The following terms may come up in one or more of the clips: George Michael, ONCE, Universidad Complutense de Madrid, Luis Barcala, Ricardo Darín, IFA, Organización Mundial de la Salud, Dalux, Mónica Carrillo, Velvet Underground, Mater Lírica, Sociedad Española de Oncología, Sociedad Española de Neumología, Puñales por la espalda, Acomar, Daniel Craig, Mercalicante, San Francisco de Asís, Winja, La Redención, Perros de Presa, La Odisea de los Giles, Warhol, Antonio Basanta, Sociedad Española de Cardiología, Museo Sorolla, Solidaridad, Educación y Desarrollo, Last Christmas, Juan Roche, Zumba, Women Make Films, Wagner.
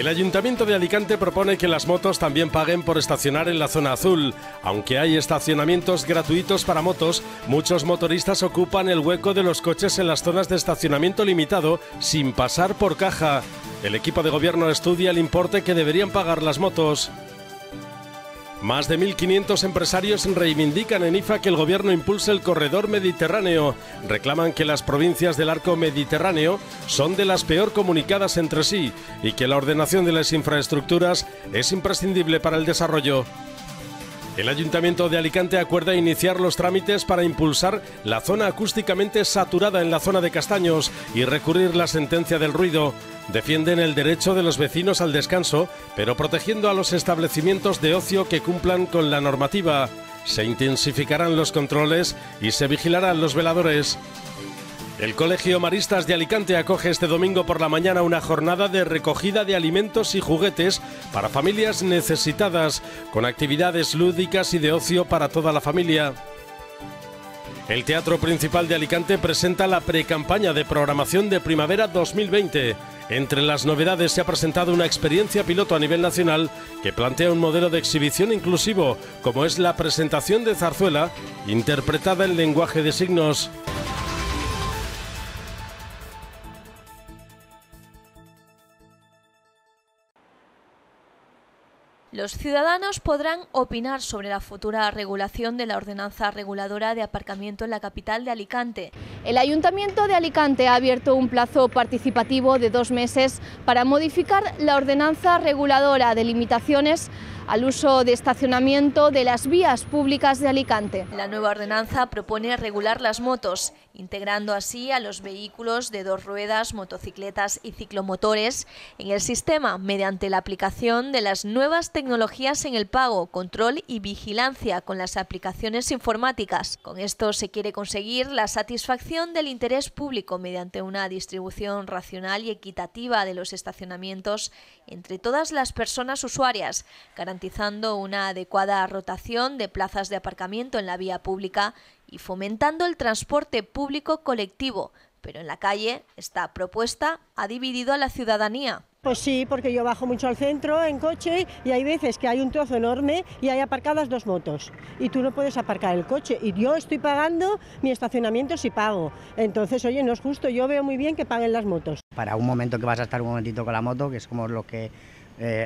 El Ayuntamiento de Alicante propone que las motos también paguen por estacionar en la zona azul. Aunque hay estacionamientos gratuitos para motos, muchos motoristas ocupan el hueco de los coches en las zonas de estacionamiento limitado sin pasar por caja. El equipo de gobierno estudia el importe que deberían pagar las motos. Más de 1.500 empresarios reivindican en IFA que el gobierno impulse el corredor mediterráneo. Reclaman que las provincias del arco mediterráneo son de las peor comunicadas entre sí y que la ordenación de las infraestructuras es imprescindible para el desarrollo. El Ayuntamiento de Alicante acuerda iniciar los trámites para impulsar la zona acústicamente saturada en la zona de Castaños y recurrir la sentencia del ruido. Defienden el derecho de los vecinos al descanso, pero protegiendo a los establecimientos de ocio que cumplan con la normativa. Se intensificarán los controles y se vigilarán los veladores. El Colegio Maristas de Alicante acoge este domingo por la mañana una jornada de recogida de alimentos y juguetes para familias necesitadas, con actividades lúdicas y de ocio para toda la familia. El Teatro Principal de Alicante presenta la precampaña de programación de primavera 2020. Entre las novedades se ha presentado una experiencia piloto a nivel nacional que plantea un modelo de exhibición inclusivo, como es la presentación de zarzuela, interpretada en lenguaje de signos. Los ciudadanos podrán opinar sobre la futura regulación de la ordenanza reguladora de aparcamiento en la capital de Alicante. El Ayuntamiento de Alicante ha abierto un plazo participativo de 2 meses para modificar la ordenanza reguladora de limitaciones al uso de estacionamiento de las vías públicas de Alicante. La nueva ordenanza propone regular las motos, integrando así a los vehículos de 2 ruedas, motocicletas y ciclomotores en el sistema mediante la aplicación de las nuevas tecnologías en el pago, control y vigilancia con las aplicaciones informáticas. Con esto se quiere conseguir la satisfacción del interés público mediante una distribución racional y equitativa de los estacionamientos entre todas las personas usuarias, garantizando una adecuada rotación de plazas de aparcamiento en la vía pública y fomentando el transporte público colectivo. Pero en la calle esta propuesta ha dividido a la ciudadanía. Pues sí, porque yo bajo mucho al centro en coche y hay veces que hay un trozo enorme y hay aparcadas 2 motos y tú no puedes aparcar el coche y yo estoy pagando mi estacionamiento si pago. Entonces, oye, no es justo, yo veo muy bien que paguen las motos. Para un momento que vas a estar un momentito con la moto, que es como lo que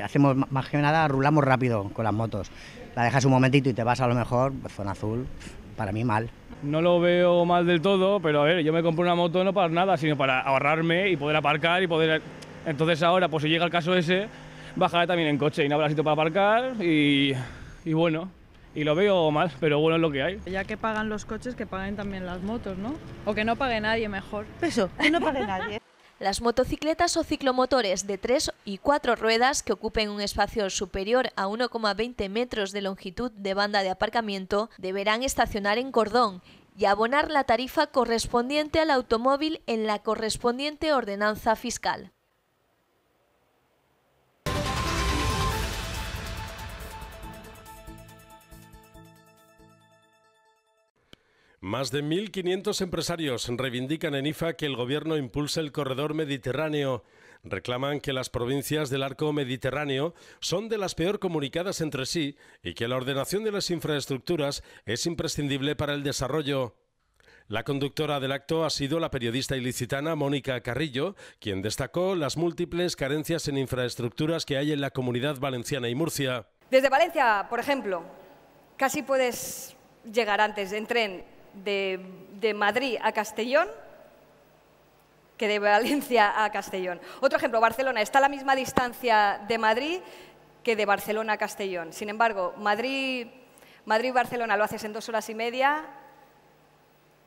hacemos más que nada, rulamos rápido con las motos. La dejas un momentito y te vas a lo mejor, pues, zona azul, para mí mal. No lo veo mal del todo, pero a ver, yo me compré una moto no para nada, sino para ahorrarme y poder aparcar y poder... Entonces ahora, pues si llega el caso ese, bajaré también en coche y no habrá sitio para aparcar y bueno, y lo veo mal, pero bueno, es lo que hay. Ya que pagan los coches, que paguen también las motos, ¿no? O que no pague nadie, mejor. Eso, que no pague nadie. Las motocicletas o ciclomotores de 3 y 4 ruedas que ocupen un espacio superior a 1,20 metros de longitud de banda de aparcamiento deberán estacionar en cordón y abonar la tarifa correspondiente al automóvil en la correspondiente ordenanza fiscal. Más de 1.500 empresarios reivindican en IFA que el gobierno impulse el corredor mediterráneo. Reclaman que las provincias del arco mediterráneo son de las peor comunicadas entre sí y que la ordenación de las infraestructuras es imprescindible para el desarrollo. La conductora del acto ha sido la periodista ilicitana Mónica Carrillo, quien destacó las múltiples carencias en infraestructuras que hay en la Comunidad Valenciana y Murcia. Desde Valencia, por ejemplo, casi puedes llegar antes en tren de Madrid a Castellón que de Valencia a Castellón. Otro ejemplo, Barcelona. Está a la misma distancia de Madrid que de Barcelona a Castellón. Sin embargo, Madrid-Barcelona lo haces en 2 horas y media.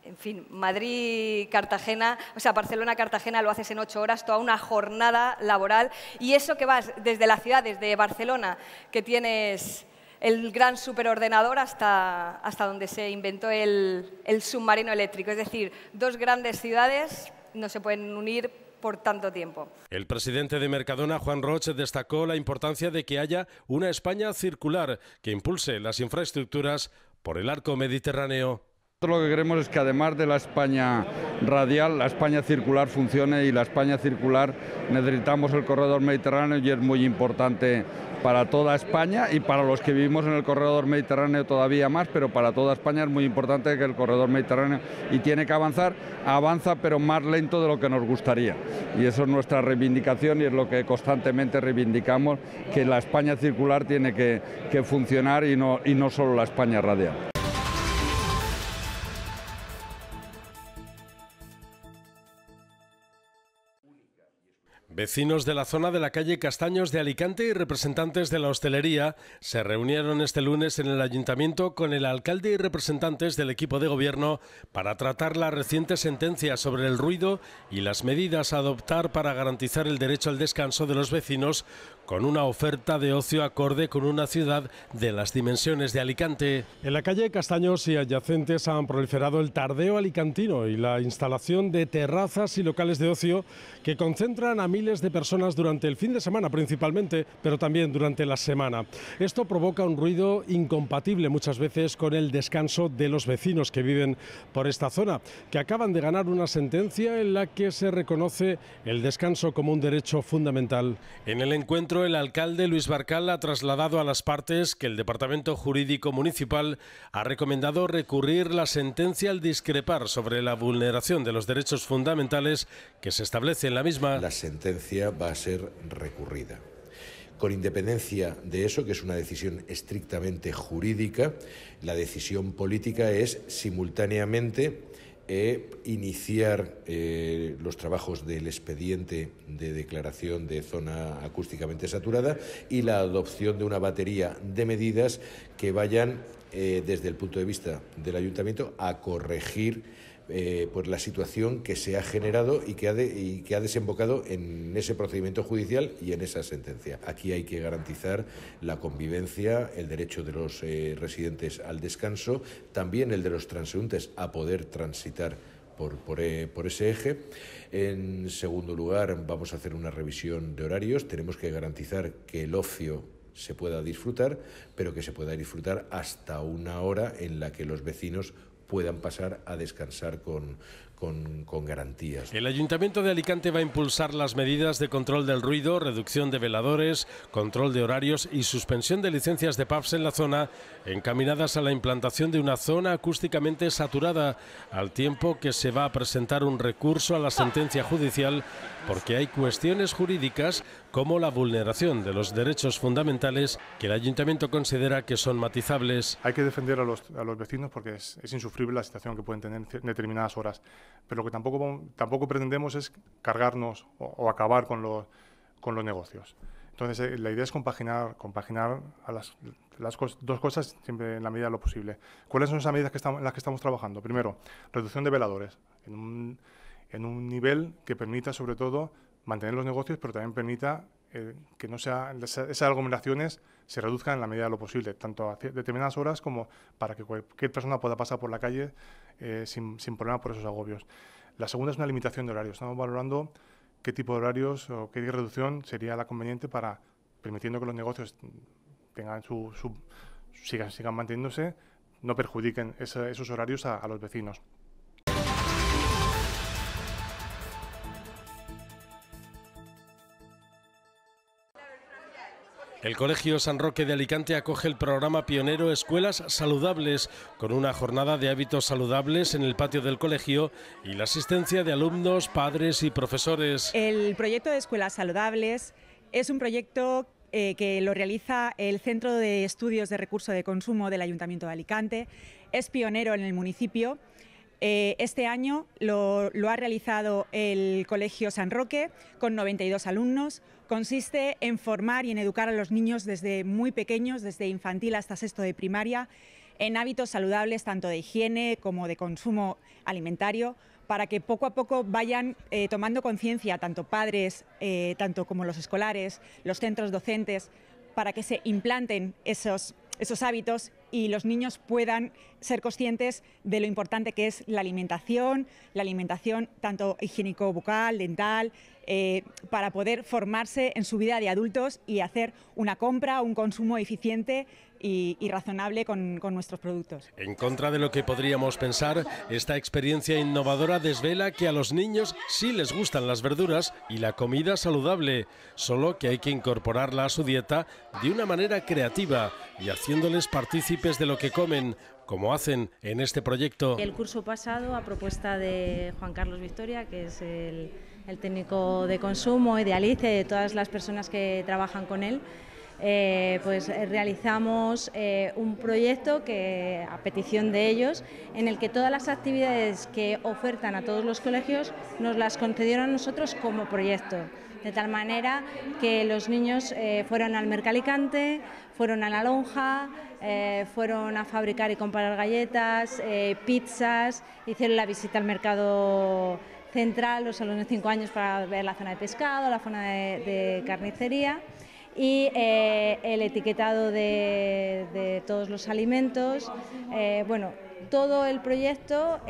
En fin, Madrid-Cartagena, o sea, Barcelona-Cartagena lo haces en 8 horas, toda una jornada laboral. Y eso que vas desde la ciudad, desde Barcelona, que tienes el gran superordenador hasta donde se inventó el submarino eléctrico. Es decir, 2 grandes ciudades no se pueden unir por tanto tiempo. El presidente de Mercadona, Juan Roche, destacó la importancia de que haya una España circular que impulse las infraestructuras por el arco mediterráneo. Lo que queremos es que además de la España radial, la España circular funcione, y la España circular necesitamos el corredor mediterráneo, y es muy importante para toda España, y para los que vivimos en el corredor mediterráneo todavía más, pero para toda España es muy importante que el corredor mediterráneo, y tiene que avanzar, avanza pero más lento de lo que nos gustaría, y eso es nuestra reivindicación y es lo que constantemente reivindicamos, que la España circular tiene que funcionar y no solo la España radial. Vecinos de la zona de la calle Castaños de Alicante y representantes de la hostelería se reunieron este lunes en el ayuntamiento con el alcalde y representantes del equipo de gobierno para tratar la reciente sentencia sobre el ruido y las medidas a adoptar para garantizar el derecho al descanso de los vecinos con una oferta de ocio acorde con una ciudad de las dimensiones de Alicante. En la calle Castaños y adyacentes han proliferado el tardeo alicantino y la instalación de terrazas y locales de ocio que concentran a miles de personas durante el fin de semana principalmente, pero también durante la semana. Esto provoca un ruido incompatible muchas veces con el descanso de los vecinos que viven por esta zona, que acaban de ganar una sentencia en la que se reconoce el descanso como un derecho fundamental. En el encuentro, el alcalde Luis Barcala ha trasladado a las partes que el Departamento Jurídico Municipal ha recomendado recurrir la sentencia al discrepar sobre la vulneración de los derechos fundamentales que se establece en la misma. La sentencia va a ser recurrida. Con independencia de eso, que es una decisión estrictamente jurídica, la decisión política es simultáneamente iniciar los trabajos del expediente de declaración de zona acústicamente saturada y la adopción de una batería de medidas que vayan, desde el punto de vista del ayuntamiento, a corregir pues la situación que se ha generado y que ha desembocado en ese procedimiento judicial y en esa sentencia. Aquí hay que garantizar la convivencia, el derecho de los residentes al descanso, también el de los transeúntes a poder transitar por ese eje. En segundo lugar, vamos a hacer una revisión de horarios. Tenemos que garantizar que el ocio se pueda disfrutar, pero que se pueda disfrutar hasta una hora en la que los vecinos puedan pasar a descansar con garantías. El Ayuntamiento de Alicante va a impulsar las medidas de control del ruido, reducción de veladores, control de horarios y suspensión de licencias de pubs en la zona, encaminadas a la implantación de una zona acústicamente saturada, al tiempo que se va a presentar un recurso a la sentencia judicial, porque hay cuestiones jurídicas como la vulneración de los derechos fundamentales que el ayuntamiento considera que son matizables. Hay que defender a los vecinos porque es insufrible la situación que pueden tener en determinadas horas, pero lo que tampoco pretendemos es cargarnos o acabar con los negocios. Entonces, la idea es compaginar a las dos cosas siempre en la medida de lo posible. ¿Cuáles son esas medidas en las que estamos trabajando? Primero, reducción de veladores en un nivel que permita, sobre todo, mantener los negocios, pero también permita que no sea, esas aglomeraciones se reduzcan en la medida de lo posible, tanto a determinadas horas como para que cualquier persona pueda pasar por la calle sin problema por esos agobios. La segunda es una limitación de horarios. Estamos valorando qué tipo de horarios o qué reducción sería la conveniente para permitiendo que los negocios tengan sigan manteniéndose, no perjudiquen esos horarios a los vecinos. El Colegio San Roque de Alicante acoge el programa pionero Escuelas Saludables, con una jornada de hábitos saludables en el patio del colegio y la asistencia de alumnos, padres y profesores. El proyecto de Escuelas Saludables es un proyecto que lo realiza el Centro de Estudios de Recurso de Consumo del Ayuntamiento de Alicante. Es pionero en el municipio. Este año lo ha realizado el Colegio San Roque con 92 alumnos. Consiste en formar y en educar a los niños desde muy pequeños, desde infantil hasta sexto de primaria, en hábitos saludables tanto de higiene como de consumo alimentario, para que poco a poco vayan tomando conciencia tanto padres, tanto como los escolares, los centros docentes, para que se implanten esos hábitos y los niños puedan ser conscientes de lo importante que es la alimentación tanto higiénico-bucal, dental, para poder formarse en su vida de adultos y hacer una compra, un consumo eficiente y razonable con nuestros productos. En contra de lo que podríamos pensar, esta experiencia innovadora desvela que a los niños sí les gustan las verduras y la comida saludable, solo que hay que incorporarla a su dieta de una manera creativa y haciéndoles partícipes de lo que comen, como hacen en este proyecto. El curso pasado, a propuesta de Juan Carlos Victoria, que es el técnico de consumo y de Alice, de todas las personas que trabajan con él, pues realizamos un proyecto que, a petición de ellos, en el que todas las actividades que ofertan a todos los colegios nos las concedieron a nosotros como proyecto, de tal manera que los niños fueron al Mercalicante, fueron a la lonja, fueron a fabricar y comprar galletas, pizzas, hicieron la visita al mercado central, los alumnos de 5 años, para ver la zona de pescado, la zona de carnicería, y el etiquetado de todos los alimentos. Bueno, todo el proyecto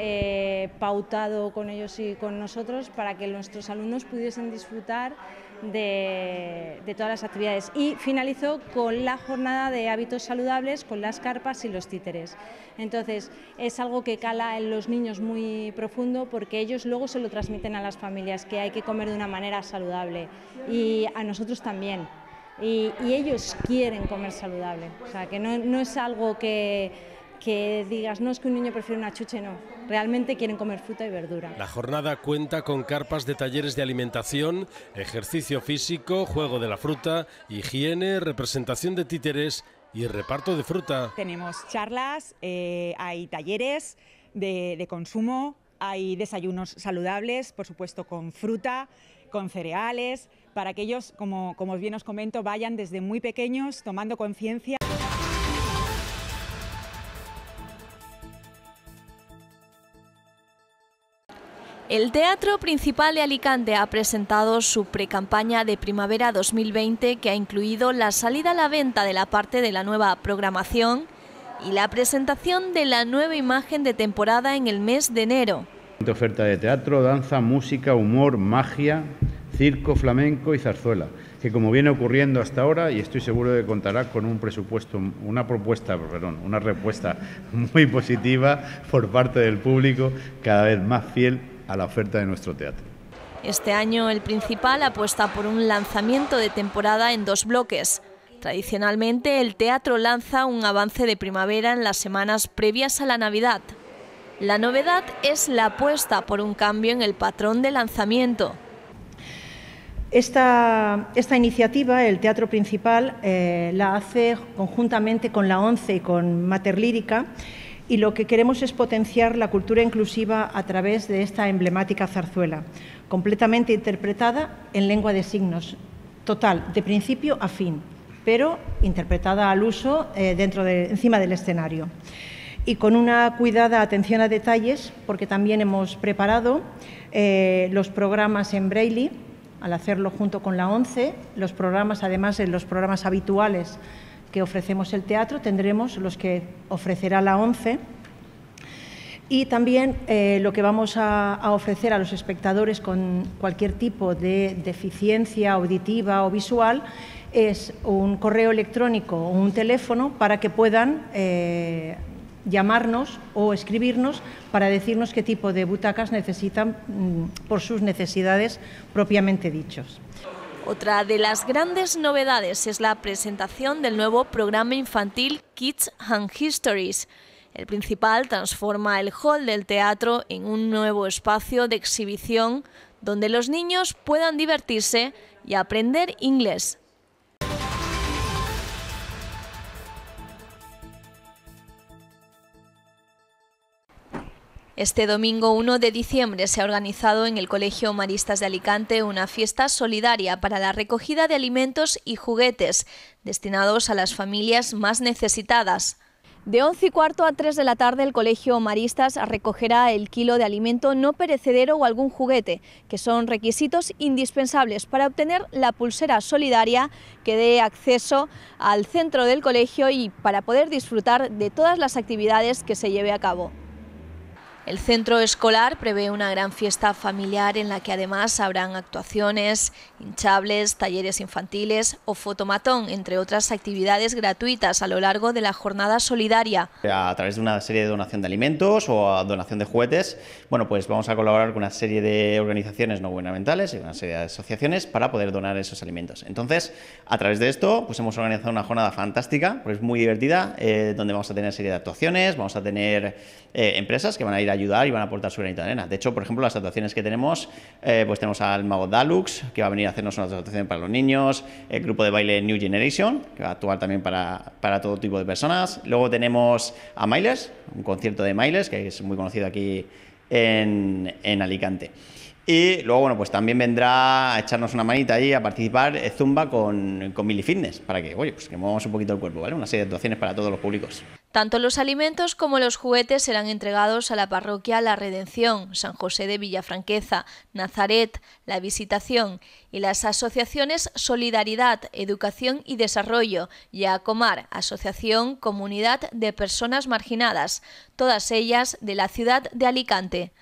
pautado con ellos y con nosotros para que nuestros alumnos pudiesen disfrutar de todas las actividades. Y finalizó con la jornada de hábitos saludables, con las carpas y los títeres. Entonces, es algo que cala en los niños muy profundo, porque ellos luego se lo transmiten a las familias, que hay que comer de una manera saludable, y a nosotros también. Y ellos quieren comer saludable, o sea, que no es algo que digas, no, es que un niño prefiere una chuche, no. Realmente quieren comer fruta y verdura. La jornada cuenta con carpas de talleres de alimentación, ejercicio físico, juego de la fruta, higiene, representación de títeres y reparto de fruta. Tenemos charlas, hay talleres de consumo, hay desayunos saludables, por supuesto con fruta, con cereales, para que ellos, como bien os comento, vayan desde muy pequeños tomando conciencia. El Teatro Principal de Alicante ha presentado su precampaña de primavera 2020, que ha incluido la salida a la venta de la parte de la nueva programación y la presentación de la nueva imagen de temporada en el mes de enero. Oferta de teatro, danza, música, humor, magia, circo, flamenco y zarzuela, que como viene ocurriendo hasta ahora, y estoy seguro de que contará con un presupuesto, una respuesta muy positiva por parte del público, cada vez más fiel a la oferta de nuestro teatro. Este año el Principal apuesta por un lanzamiento de temporada en 2 bloques. Tradicionalmente el teatro lanza un avance de primavera en las semanas previas a la Navidad. La novedad es la apuesta por un cambio en el patrón de lanzamiento. Esta iniciativa, el Teatro Principal, la hace conjuntamente con la ONCE y con Mater Lírica, y lo que queremos es potenciar la cultura inclusiva a través de esta emblemática zarzuela, completamente interpretada en lengua de signos, total, de principio a fin, pero interpretada al uso encima del escenario. Y con una cuidada atención a detalles, porque también hemos preparado los programas en braille, al hacerlo junto con la ONCE, los programas, además, en los programas habituales que ofrecemos el teatro, tendremos los que ofrecerá la ONCE. Y también lo que vamos a ofrecer a los espectadores con cualquier tipo de deficiencia auditiva o visual es un correo electrónico o un teléfono para que puedan llamarnos o escribirnos para decirnos qué tipo de butacas necesitan por sus necesidades propiamente dichos. Otra de las grandes novedades es la presentación del nuevo programa infantil Kids and Histories. El Principal transforma el hall del teatro en un nuevo espacio de exhibición donde los niños puedan divertirse y aprender inglés. Este domingo 1 de diciembre se ha organizado en el Colegio Maristas de Alicante una fiesta solidaria para la recogida de alimentos y juguetes destinados a las familias más necesitadas. De 11:15 a 3 de la tarde el Colegio Maristas recogerá el kilo de alimento no perecedero o algún juguete, que son requisitos indispensables para obtener la pulsera solidaria que dé acceso al centro del colegio y para poder disfrutar de todas las actividades que se lleve a cabo. El centro escolar prevé una gran fiesta familiar en la que además habrán actuaciones, hinchables, talleres infantiles o fotomatón, entre otras actividades gratuitas a lo largo de la jornada solidaria. A través de una serie de donación de alimentos o donación de juguetes, bueno, pues vamos a colaborar con una serie de organizaciones no gubernamentales y una serie de asociaciones para poder donar esos alimentos. Entonces, a través de esto, pues hemos organizado una jornada fantástica, porque es muy divertida, donde vamos a tener serie de actuaciones, vamos a tener empresas que van a ir a ayudar y van a aportar su granito de arena. De hecho, por ejemplo, las actuaciones que tenemos, pues tenemos al mago Dalux, que va a venir a hacernos una actuación para los niños, el grupo de baile New Generation, que va a actuar también para todo tipo de personas. Luego tenemos a Miles, un concierto de Miles, que es muy conocido aquí en Alicante. Y luego, bueno, pues también vendrá a echarnos una manita ahí a participar Zumba con Milifitness, para que, oye, pues que movamos un poquito el cuerpo, ¿vale? Una serie de actuaciones para todos los públicos. Tanto los alimentos como los juguetes serán entregados a la parroquia La Redención, San José de Villafranqueza, Nazaret, La Visitación y las asociaciones Solidaridad, Educación y Desarrollo y Acomar, Asociación Comunidad de Personas Marginadas, todas ellas de la ciudad de Alicante.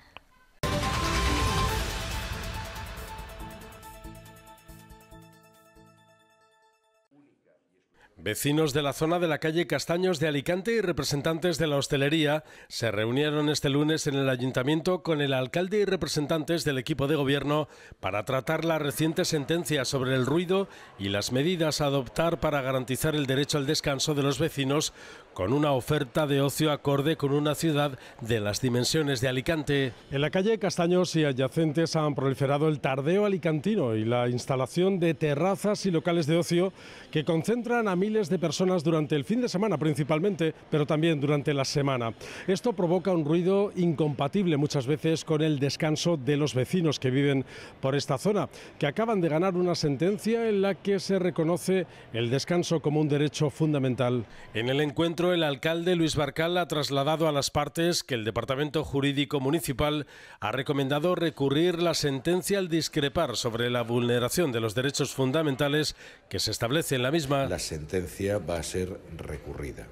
Vecinos de la zona de la calle Castaños de Alicante y representantes de la hostelería se reunieron este lunes en el ayuntamiento con el alcalde y representantes del equipo de gobierno para tratar la reciente sentencia sobre el ruido y las medidas a adoptar para garantizar el derecho al descanso de los vecinos con una oferta de ocio acorde con una ciudad de las dimensiones de Alicante. En la calle Castaños y adyacentes han proliferado el tardeo alicantino y la instalación de terrazas y locales de ocio que concentran a miles de personas durante el fin de semana principalmente, pero también durante la semana. Esto provoca un ruido incompatible muchas veces con el descanso de los vecinos que viven por esta zona, que acaban de ganar una sentencia en la que se reconoce el descanso como un derecho fundamental. En el encuentro, el alcalde Luis Barcala ha trasladado a las partes que el Departamento Jurídico Municipal ha recomendado recurrir la sentencia al discrepar sobre la vulneración de los derechos fundamentales que se establece en la misma. La sentencia va a ser recurrida.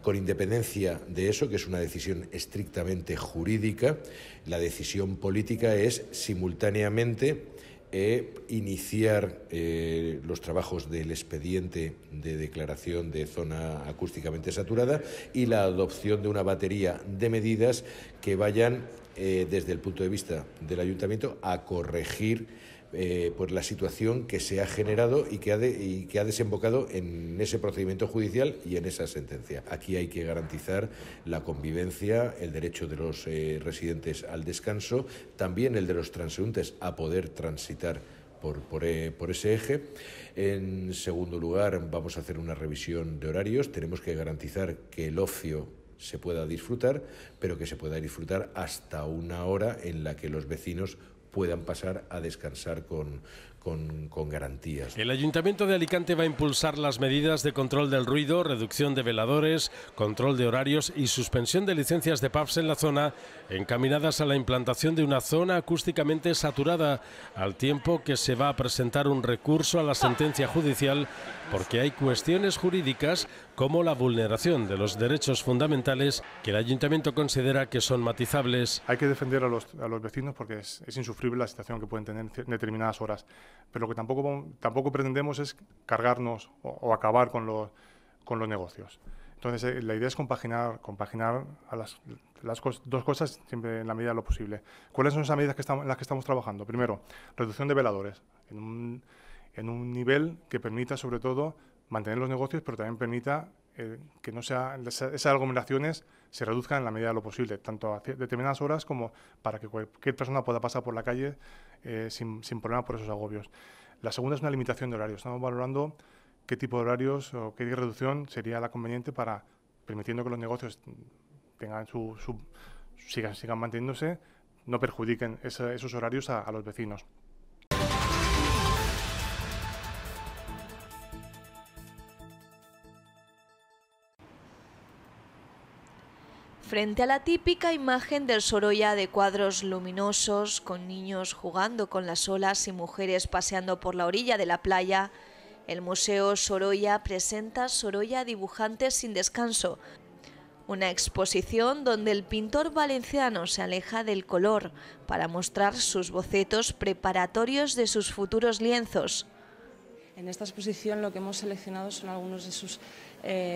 Con independencia de eso, que es una decisión estrictamente jurídica, la decisión política es simultáneamente iniciar los trabajos del expediente de declaración de zona acústicamente saturada y la adopción de una batería de medidas que vayan, desde el punto de vista del ayuntamiento, a corregir por la situación que se ha generado y que ha desembocado en ese procedimiento judicial y en esa sentencia. Aquí hay que garantizar la convivencia, el derecho de los residentes al descanso, también el de los transeúntes a poder transitar por ese eje. En segundo lugar, vamos a hacer una revisión de horarios. Tenemos que garantizar que el ocio se pueda disfrutar, pero que se pueda disfrutar hasta una hora en la que los vecinos puedan pasar a descansar con garantías. El Ayuntamiento de Alicante va a impulsar las medidas de control del ruido, reducción de veladores, control de horarios y suspensión de licencias de pubs en la zona, encaminadas a la implantación de una zona acústicamente saturada, al tiempo que se va a presentar un recurso a la sentencia judicial, porque hay cuestiones jurídicas como la vulneración de los derechos fundamentales que el ayuntamiento considera que son matizables. Hay que defender a los vecinos porque es insufrible la situación que pueden tener en determinadas horas, pero lo que tampoco pretendemos es cargarnos o acabar con los negocios. Entonces, la idea es compaginar a las dos cosas siempre en la medida de lo posible. ¿Cuáles son esas medidas en las que estamos trabajando? Primero, reducción de veladores en un nivel que permita, sobre todo, mantener los negocios, pero también permita que no sea, esas aglomeraciones se reduzcan en la medida de lo posible, tanto a determinadas horas como para que cualquier persona pueda pasar por la calle sin problema por esos agobios. La segunda es una limitación de horarios. Estamos valorando qué tipo de horarios o qué reducción sería la conveniente para permitiendo que los negocios tengan sigan manteniéndose, no perjudiquen esos horarios a los vecinos. Frente a la típica imagen del Sorolla de cuadros luminosos, con niños jugando con las olas y mujeres paseando por la orilla de la playa, el Museo Sorolla presenta Sorolla Dibujantes sin Descanso, Una exposición donde el pintor valenciano se aleja del color para mostrar sus bocetos preparatorios de sus futuros lienzos. En esta exposición lo que hemos seleccionado son algunos de sus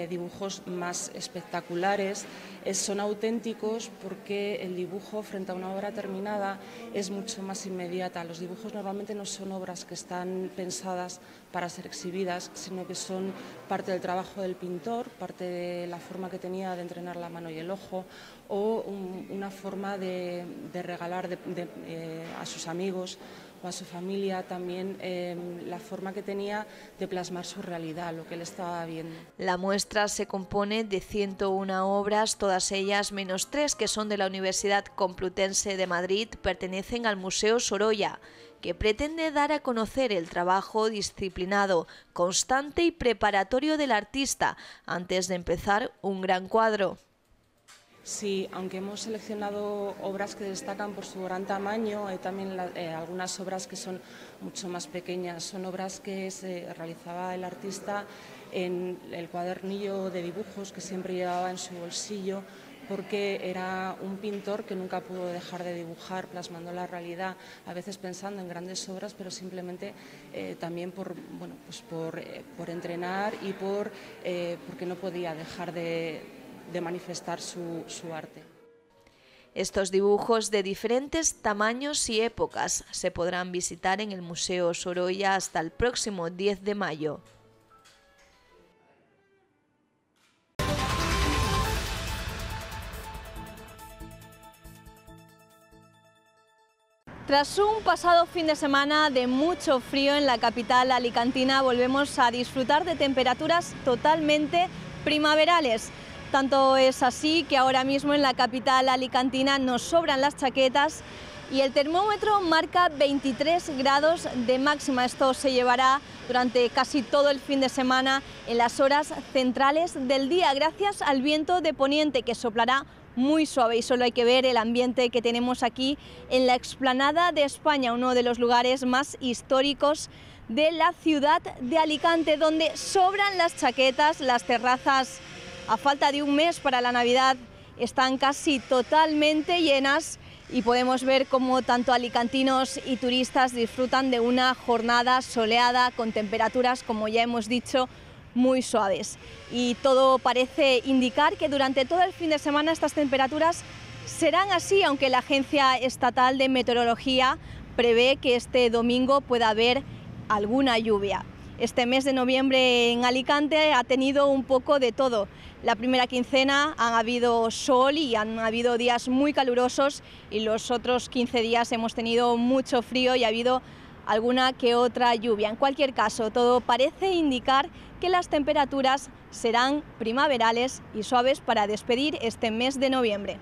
dibujos más espectaculares. Son auténticos porque el dibujo frente a una obra terminada es mucho más inmediata. Los dibujos normalmente no son obras que están pensadas para ser exhibidas, sino que son parte del trabajo del pintor, parte de la forma que tenía de entrenar la mano y el ojo, o una forma de regalar a sus amigos o a su familia, también la forma que tenía de plasmar su realidad, lo que él estaba viendo. La muestra se compone de 101 obras, todas ellas menos 3 que son de la Universidad Complutense de Madrid, pertenecen al Museo Sorolla, que pretende dar a conocer el trabajo disciplinado, constante y preparatorio del artista antes de empezar un gran cuadro. Sí, aunque hemos seleccionado obras que destacan por su gran tamaño, hay también algunas obras que son mucho más pequeñas. Son obras que se realizaba el artista en el cuadernillo de dibujos que siempre llevaba en su bolsillo, porque era un pintor que nunca pudo dejar de dibujar, plasmando la realidad, a veces pensando en grandes obras, pero simplemente también por entrenar y porque no podía dejar de manifestar su arte. Estos dibujos de diferentes tamaños y épocas se podrán visitar en el Museo Sorolla hasta el próximo 10 de mayo. Tras un pasado fin de semana de mucho frío en la capital alicantina, volvemos a disfrutar de temperaturas totalmente primaverales. Tanto es así que ahora mismo en la capital alicantina nos sobran las chaquetas y el termómetro marca 23 grados de máxima. Esto se llevará durante casi todo el fin de semana en las horas centrales del día, gracias al viento de poniente que soplará muy suave, y solo hay que ver el ambiente que tenemos aquí en la explanada de España, uno de los lugares más históricos de la ciudad de Alicante, donde sobran las chaquetas, las terrazas a falta de un mes para la Navidad están casi totalmente llenas, y podemos ver cómo tanto alicantinos y turistas disfrutan de una jornada soleada con temperaturas, como ya hemos dicho, muy suaves. Y todo parece indicar que durante todo el fin de semana estas temperaturas serán así, aunque la Agencia Estatal de Meteorología prevé que este domingo pueda haber alguna lluvia. Este mes de noviembre en Alicante ha tenido un poco de todo. La primera quincena han habido sol y han habido días muy calurosos, y los otros 15 días hemos tenido mucho frío y ha habido alguna que otra lluvia. En cualquier caso, todo parece indicar que las temperaturas serán primaverales y suaves para despedir este mes de noviembre.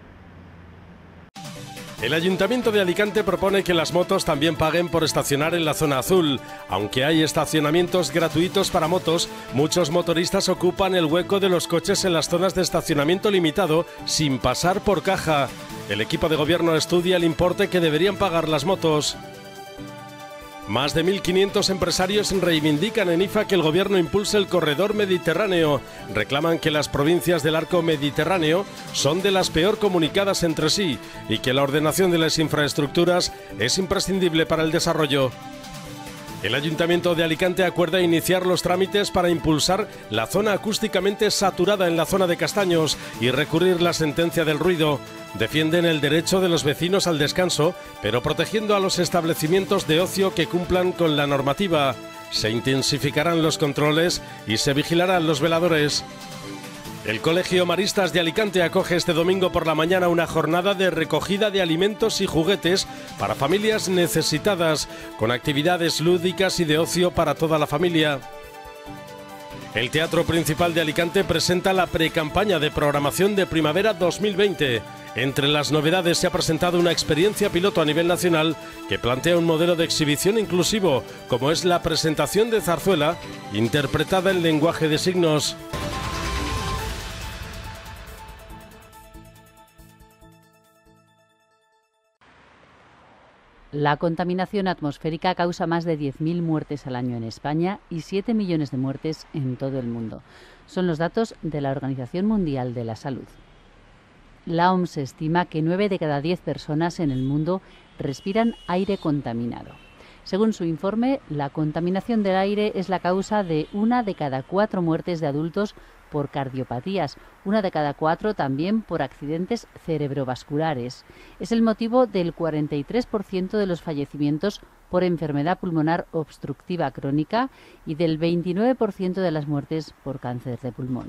El Ayuntamiento de Alicante propone que las motos también paguen por estacionar en la zona azul. Aunque hay estacionamientos gratuitos para motos, muchos motoristas ocupan el hueco de los coches en las zonas de estacionamiento limitado sin pasar por caja. El equipo de gobierno estudia el importe que deberían pagar las motos. Más de 1.500 empresarios reivindican en IFA que el gobierno impulse el corredor mediterráneo. Reclaman que las provincias del arco mediterráneo son de las peor comunicadas entre sí y que la ordenación de las infraestructuras es imprescindible para el desarrollo. El Ayuntamiento de Alicante acuerda iniciar los trámites para impulsar la zona acústicamente saturada en la zona de Castaños y recurrir la sentencia del ruido. Defienden el derecho de los vecinos al descanso, pero protegiendo a los establecimientos de ocio que cumplan con la normativa. Se intensificarán los controles y se vigilarán los veladores. El Colegio Maristas de Alicante acoge este domingo por la mañana una jornada de recogida de alimentos y juguetes para familias necesitadas, con actividades lúdicas y de ocio para toda la familia. El Teatro Principal de Alicante presenta la precampaña de programación de primavera 2020. Entre las novedades se ha presentado una experiencia piloto a nivel nacional que plantea un modelo de exhibición inclusivo, como es la presentación de zarzuela interpretada en lenguaje de signos. La contaminación atmosférica causa más de 10.000 muertes al año en España y 7 millones de muertes en todo el mundo. Son los datos de la Organización Mundial de la Salud. La OMS estima que 9 de cada 10 personas en el mundo respiran aire contaminado. Según su informe, la contaminación del aire es la causa de 1 de cada 4 muertes de adultos por cardiopatías, 1 de cada 4 también por accidentes cerebrovasculares. Es el motivo del 43% de los fallecimientos por enfermedad pulmonar obstructiva crónica y del 29% de las muertes por cáncer de pulmón.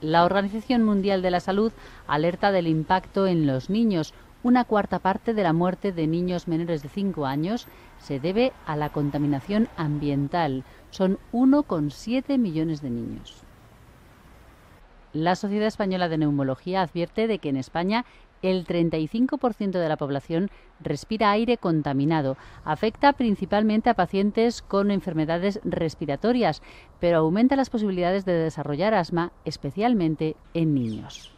La Organización Mundial de la Salud alerta del impacto en los niños. 1/4 parte de la muerte de niños menores de 5 años se debe a la contaminación ambiental. Son 1,7 millones de niños. La Sociedad Española de Neumología advierte de que en España el 35% de la población respira aire contaminado. Afecta principalmente a pacientes con enfermedades respiratorias, pero aumenta las posibilidades de desarrollar asma, especialmente en niños.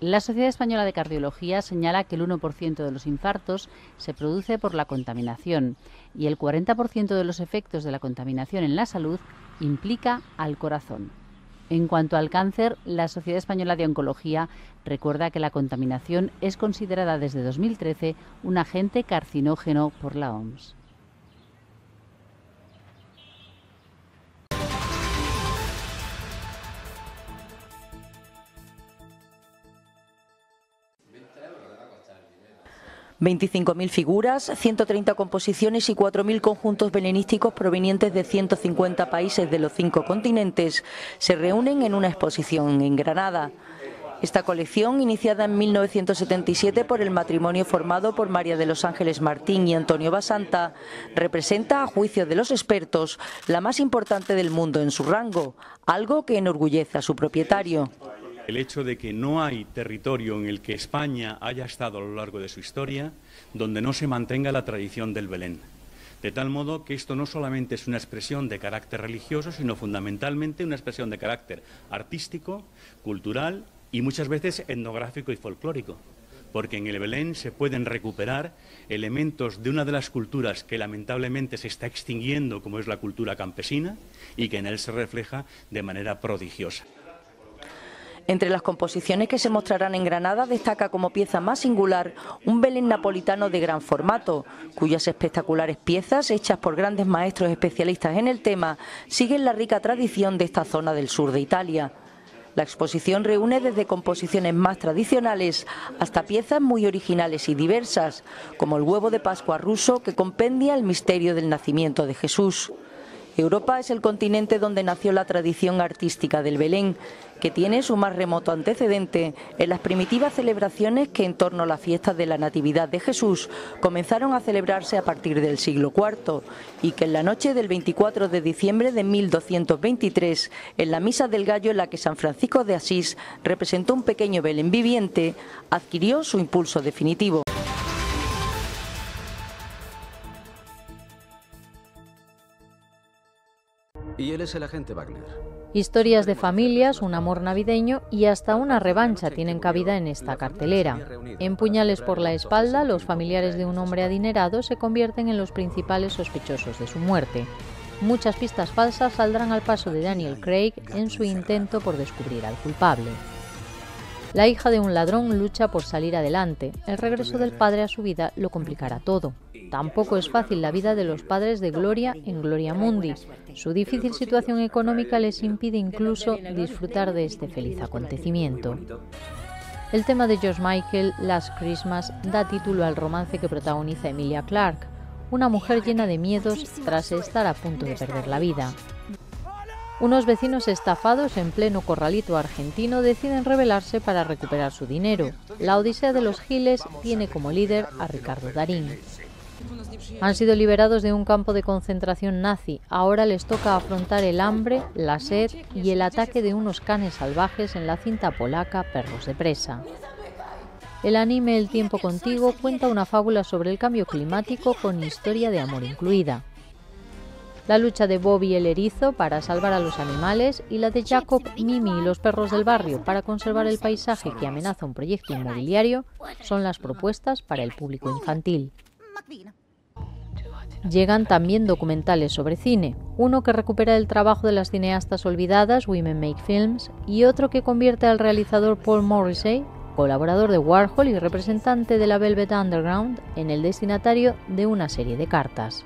La Sociedad Española de Cardiología señala que el 1% de los infartos se produce por la contaminación y el 40% de los efectos de la contaminación en la salud implica al corazón. En cuanto al cáncer, la Sociedad Española de Oncología recuerda que la contaminación es considerada desde 2013 un agente carcinógeno por la OMS. ...25.000 figuras, 130 composiciones y 4.000 conjuntos belenísticos provenientes de 150 países de los 5 continentes... se reúnen en una exposición en Granada. Esta colección, iniciada en 1977 por el matrimonio formado por María de los Ángeles Martín y Antonio Basanta, representa, a juicio de los expertos, la más importante del mundo en su rango, algo que enorgullece a su propietario. El hecho de que no hay territorio en el que España haya estado a lo largo de su historia donde no se mantenga la tradición del Belén. De tal modo que esto no solamente es una expresión de carácter religioso, sino fundamentalmente una expresión de carácter artístico, cultural y muchas veces etnográfico y folclórico. Porque en el Belén se pueden recuperar elementos de una de las culturas que lamentablemente se está extinguiendo, como es la cultura campesina, y que en él se refleja de manera prodigiosa. Entre las composiciones que se mostrarán en Granada destaca como pieza más singular un Belén napolitano de gran formato, cuyas espectaculares piezas, hechas por grandes maestros especialistas en el tema, siguen la rica tradición de esta zona del sur de Italia. La exposición reúne desde composiciones más tradicionales hasta piezas muy originales y diversas, como el huevo de Pascua ruso, que compendia el misterio del nacimiento de Jesús. Europa es el continente donde nació la tradición artística del Belén, que tiene su más remoto antecedente en las primitivas celebraciones que en torno a las fiestas de la Natividad de Jesús comenzaron a celebrarse a partir del siglo IV y que en la noche del 24 de diciembre de 1223, en la Misa del Gallo en la que San Francisco de Asís representó un pequeño Belén viviente, adquirió su impulso definitivo. Y él es el agente Wagner. Historias de familias, un amor navideño y hasta una revancha tienen cabida en esta cartelera. En Puñales por la espalda, los familiares de un hombre adinerado se convierten en los principales sospechosos de su muerte. Muchas pistas falsas saldrán al paso de Daniel Craig en su intento por descubrir al culpable. La hija de un ladrón lucha por salir adelante. El regreso del padre a su vida lo complicará todo. Tampoco es fácil la vida de los padres de Gloria en Gloria Mundi. Su difícil situación económica les impide incluso disfrutar de este feliz acontecimiento. El tema de George Michael, Last Christmas, da título al romance que protagoniza Emilia Clarke, una mujer llena de miedos tras estar a punto de perder la vida. Unos vecinos estafados en pleno corralito argentino deciden rebelarse para recuperar su dinero. La Odisea de los Giles tiene como líder a Ricardo Darín. Han sido liberados de un campo de concentración nazi. Ahora les toca afrontar el hambre, la sed y el ataque de unos canes salvajes en la cinta polaca Perros de presa. El anime El tiempo contigo cuenta una fábula sobre el cambio climático con historia de amor incluida. La lucha de Bobby el erizo para salvar a los animales y la de Jacob, Mimi y los perros del barrio para conservar el paisaje que amenaza un proyecto inmobiliario son las propuestas para el público infantil. Llegan también documentales sobre cine, uno que recupera el trabajo de las cineastas olvidadas Women Make Films y otro que convierte al realizador Paul Morrissey colaborador de Warhol y representante de la Velvet Underground, en el destinatario de una serie de cartas.